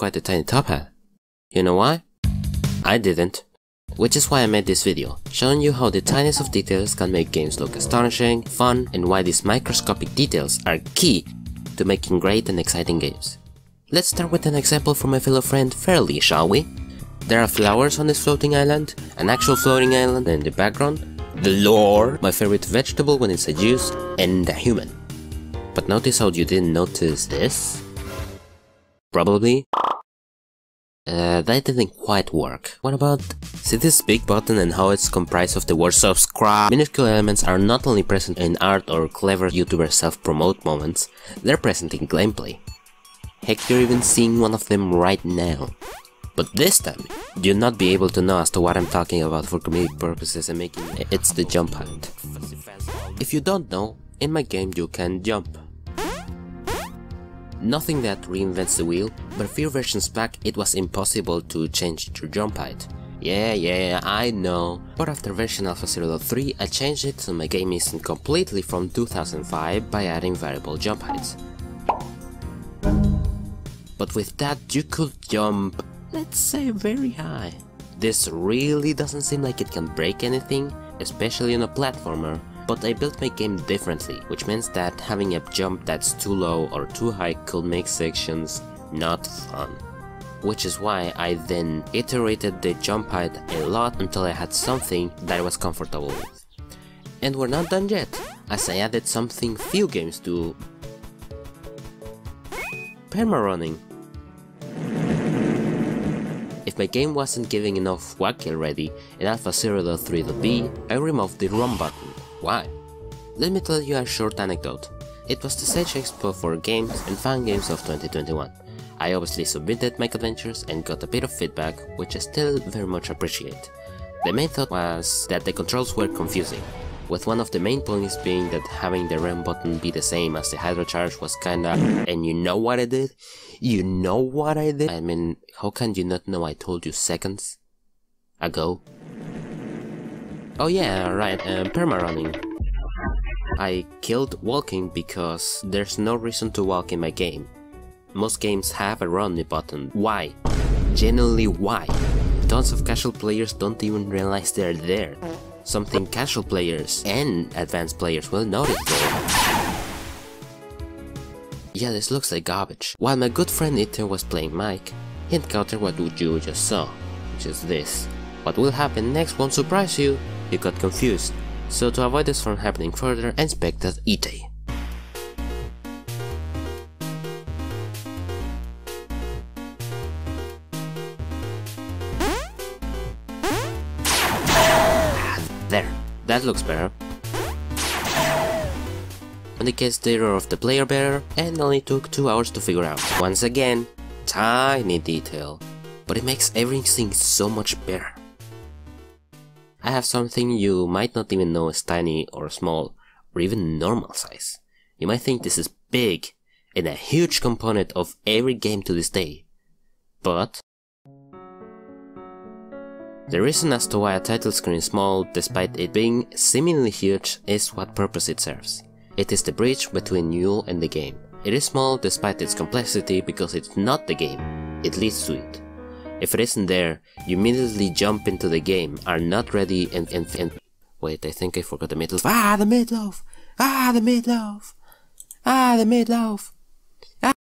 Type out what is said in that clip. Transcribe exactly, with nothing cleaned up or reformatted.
quite a tiny top hat. You know why? I didn't. Which is why I made this video, showing you how the tiniest of details can make games look astonishing, fun, and why these microscopic details are key to making great and exciting games. Let's start with an example from my fellow friend Fairleigh, shall we? There are flowers on this floating island, an actual floating island in the background, the lore, my favorite vegetable when it's a juice, and a human. But notice how you didn't notice this? Probably. Uh, that didn't quite work. What about... See this big button and how it's comprised of the word subscribe? Minuscule elements are not only present in art or clever YouTuber self-promote moments, they're present in gameplay. Heck, you're even seeing one of them right now. But this time, you'll not be able to know as to what I'm talking about for comedic purposes and making... It's the jump height. If you don't know, in my game you can jump. Nothing that reinvents the wheel, but a few versions back it was impossible to change your jump height. Yeah, yeah, I know. But after version alpha zero point three, I changed it so my game isn't completely from two thousand five by adding variable jump heights. But with that you could jump, let's say, very high. This really doesn't seem like it can break anything, especially on a platformer. But I built my game differently, which means that having a jump that's too low or too high could make sections not fun. Which is why I then iterated the jump height a lot until I had something that I was comfortable with. And we're not done yet, as I added something few games do. Permarunning. If my game wasn't giving enough whack already, in alpha zero point three point b, I removed the run button. Why? Let me tell you a short anecdote. It was the Sage Expo for Games and Fan Games of twenty twenty-one. I obviously submitted Mike Adventures and got a bit of feedback, which I still very much appreciate. The main thought was that the controls were confusing, with one of the main points being that having the run button be the same as the hydrocharge was kinda... And you know what I did? You know what I did? I mean, how can you not know I told you seconds ago? Oh yeah, right, uh, permarunning. I killed walking because there's no reason to walk in my game. Most games have a run button. Why? Genuinely why? Tons of casual players don't even realize they're there. Something casual players and advanced players will notice though. Yeah, this looks like garbage. While my good friend Iter was playing Mike, he encountered what you just saw, which is this. What will happen next won't surprise you. You got confused, so to avoid this from happening further, I inspected Iter. Ah, there, that looks better. In the case, the error of the player bearer, and only took two hours to figure out. Once again, tiny detail, but it makes everything so much better. I have something you might not even know is tiny or small, or even normal size. You might think this is big, and a huge component of every game to this day. But... the reason as to why a title screen is small, despite it being seemingly huge, is what purpose it serves. It is the bridge between you and the game. It is small despite its complexity because it's not the game, it leads to it. If it isn't there, you immediately jump into the game, are not ready and- and- and- Wait, I think I forgot the meatloaf. Ah, the meatloaf! Ah, the meatloaf! Ah, the meatloaf!